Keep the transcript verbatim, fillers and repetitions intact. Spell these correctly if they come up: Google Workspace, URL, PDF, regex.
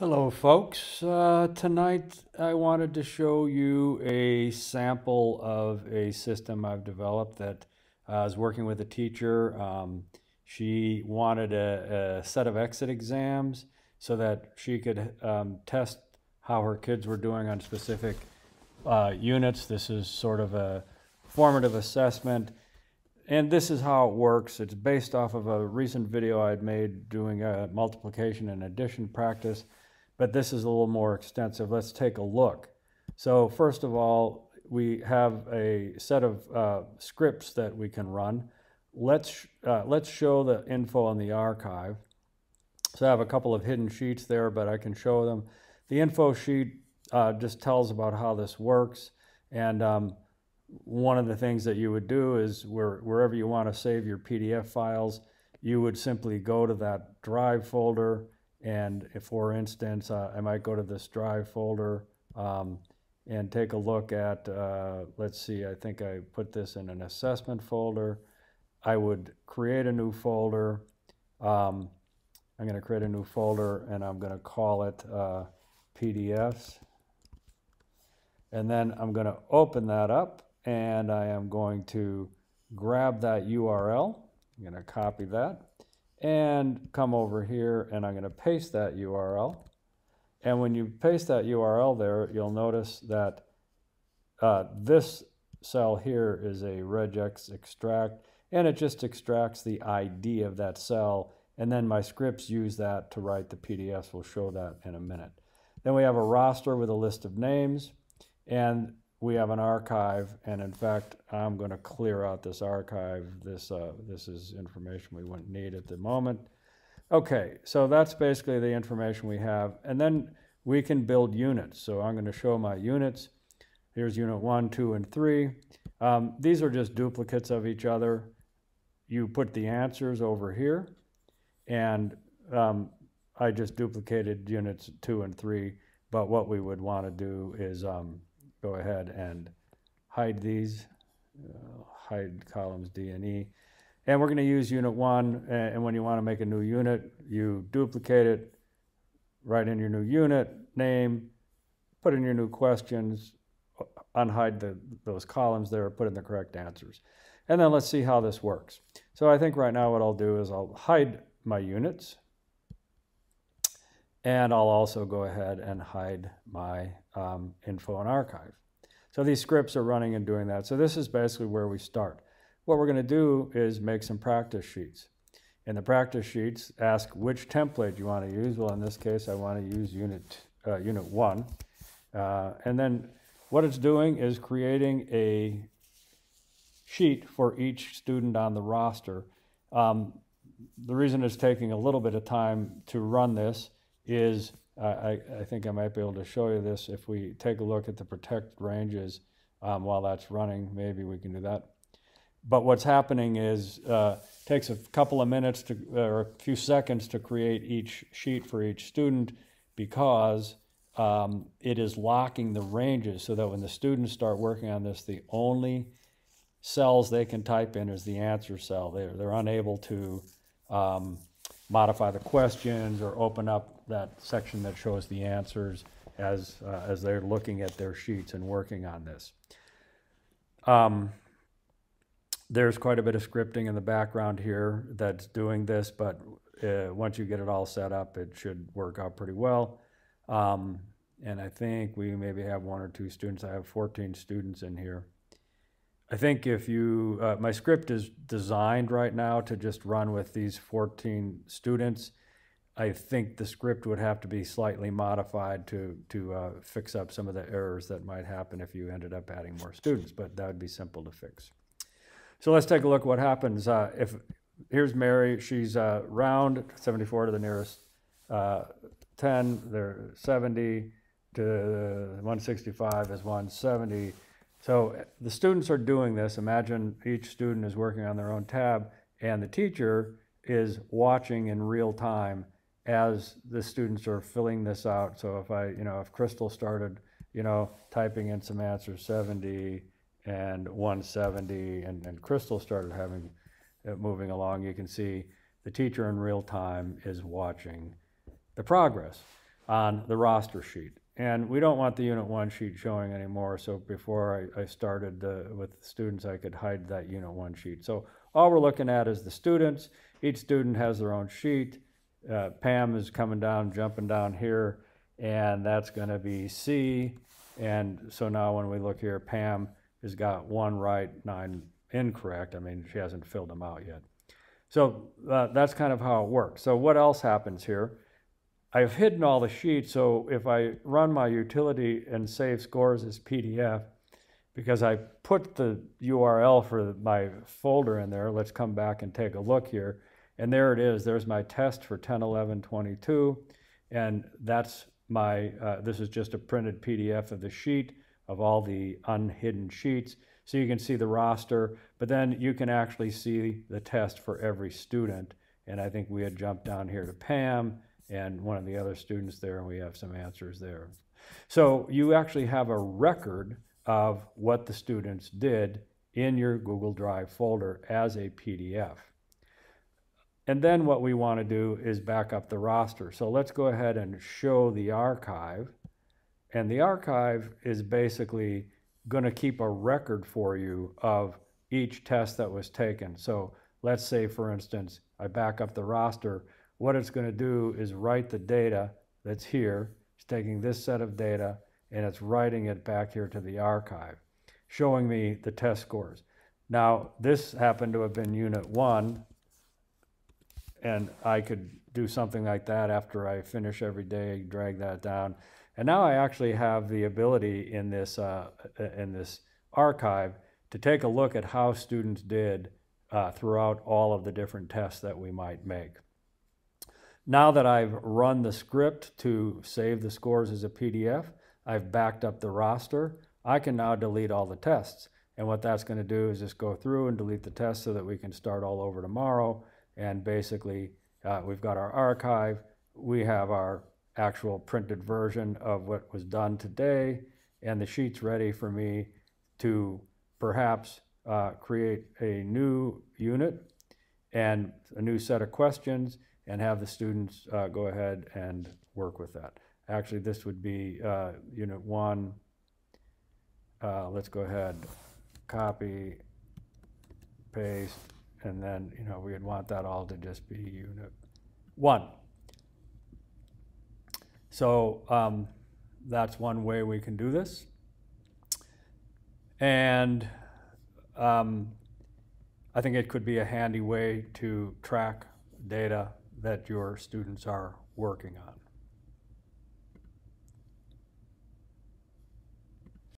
Hello folks, uh, tonight I wanted to show you a sample of a system I've developed that uh, is working with a teacher. Um, she wanted a, a set of exit exams so that she could um, test how her kids were doing on specific uh, units. This is sort of a formative assessment, and this is how it works. It's based off of a recent video I'd made doing a multiplication and addition practice. But this is a little more extensive. Let's take a look. So first of all, we have a set of uh, scripts that we can run. Let's, uh, let's show the info on the archive. So I have a couple of hidden sheets there, but I can show them. The info sheet uh, just tells about how this works. And um, one of the things that you would do is where, wherever you want to save your P D F files, you would simply go to that drive folder. And if, for instance, uh, I might go to this drive folder um, and take a look at, uh, let's see, I think I put this in an assessment folder. I would create a new folder. Um, I'm going to create a new folder, and I'm going to call it uh, P D Fs. And then I'm going to open that up, and I am going to grab that U R L. I'm going to copy that and come over here, and I'm going to paste that U R L. And when you paste that U R L there, you'll notice that uh, this cell here is a regex extract, and it just extracts the I D of that cell, and then my scripts use that to write the P D Fs. We'll show that in a minute. Then we have a roster with a list of names, and we have an archive, and in fact, I'm going to clear out this archive. This, uh, this is information we wouldn't need at the moment. Okay, so that's basically the information we have. And then we can build units. So I'm going to show my units. Here's unit one, two, and three. Um, these are just duplicates of each other. You put the answers over here, and um, I just duplicated units two and three. But what we would want to do is um, go ahead and hide these, uh, hide columns D and E. And we're going to use unit one, and when you want to make a new unit, you duplicate it, write in your new unit name, put in your new questions, unhide the, those columns there, put in the correct answers. And then let's see how this works. So I think right now what I'll do is I'll hide my units, and I'll also go ahead and hide my um, info and archive. So these scripts are running and doing that. So this is basically where we start. What we're going to do is make some practice sheets. In the practice sheets, ask which template you want to use. Well, in this case, I want to use unit, uh, unit one. Uh, and then what it's doing is creating a sheet for each student on the roster. Um, the reason it's taking a little bit of time to run this is uh, I, I think I might be able to show you this if we take a look at the protect ranges um, while that's running. Maybe we can do that. But what's happening is uh, takes a couple of minutes to, or a few seconds to create each sheet for each student, because um, it is locking the ranges so that when the students start working on this, the only cells they can type in is the answer cell. They're, they're unable to um, modify the questions or open up that section that shows the answers as, uh, as they're looking at their sheets and working on this. Um, there's quite a bit of scripting in the background here that's doing this, but uh, once you get it all set up, it should work out pretty well. Um, and I think we maybe have one or two students. I have fourteen students in here. I think if you, uh, my script is designed right now to just run with these fourteen students. I think the script would have to be slightly modified to, to uh, fix up some of the errors that might happen if you ended up adding more students, but that would be simple to fix. So let's take a look at what happens. Uh, if, here's Mary, she's uh, round, seventy-four to the nearest uh, ten, they're seventy, to one sixty-five is one seventy. So the students are doing this. Imagine each student is working on their own tab, and the teacher is watching in real time as the students are filling this out. So if I, you know, if Crystal started, you know, typing in some answers, seventy and one seventy, and, and Crystal started having it moving along, you can see the teacher in real time is watching the progress. on the roster sheet. And we don't want the unit one sheet showing anymore. So before I, I started uh, with the students, I could hide that unit one sheet. So all we're looking at is the students. Each student has their own sheet. Uh, Pam is coming down, jumping down here, and that's going to be C. And so now when we look here, Pam has got one right, nine incorrect. I mean, she hasn't filled them out yet. So uh, that's kind of how it works. So what else happens here? I've hidden all the sheets, so if I run my utility and save scores as P D F, because I put the U R L for my folder in there, let's come back and take a look here. And there it is. There's my test for ten eleven twenty-two. And that's my, uh, this is just a printed P D F of the sheet, of all the unhidden sheets. So you can see the roster, but then you can actually see the test for every student. And I think we had jumped down here to Pam and one of the other students there, and we have some answers there. So you actually have a record of what the students did in your Google Drive folder as a P D F. And then what we want to do is back up the roster. So let's go ahead and show the archive. And the archive is basically going to keep a record for you of each test that was taken. So let's say, for instance, I back up the roster. What it's going to do is write the data that's here. It's taking this set of data and it's writing it back here to the archive, showing me the test scores. Now, this happened to have been unit one, and I could do something like that after I finish every day, drag that down. And now I actually have the ability in this, uh, in this archive to take a look at how students did uh, throughout all of the different tests that we might make. Now that I've run the script to save the scores as a P D F, I've backed up the roster, I can now delete all the tests. And what that's going to do is just go through and delete the tests so that we can start all over tomorrow. And basically, uh, we've got our archive, we have our actual printed version of what was done today, and the sheet's ready for me to perhaps uh, create a new unit and a new set of questions, and have the students uh, go ahead and work with that. Actually, this would be uh, unit one. Uh, let's go ahead, copy, paste, and then you know we would want that all to just be unit one. So um, that's one way we can do this. And um, I think it could be a handy way to track data that your students are working on.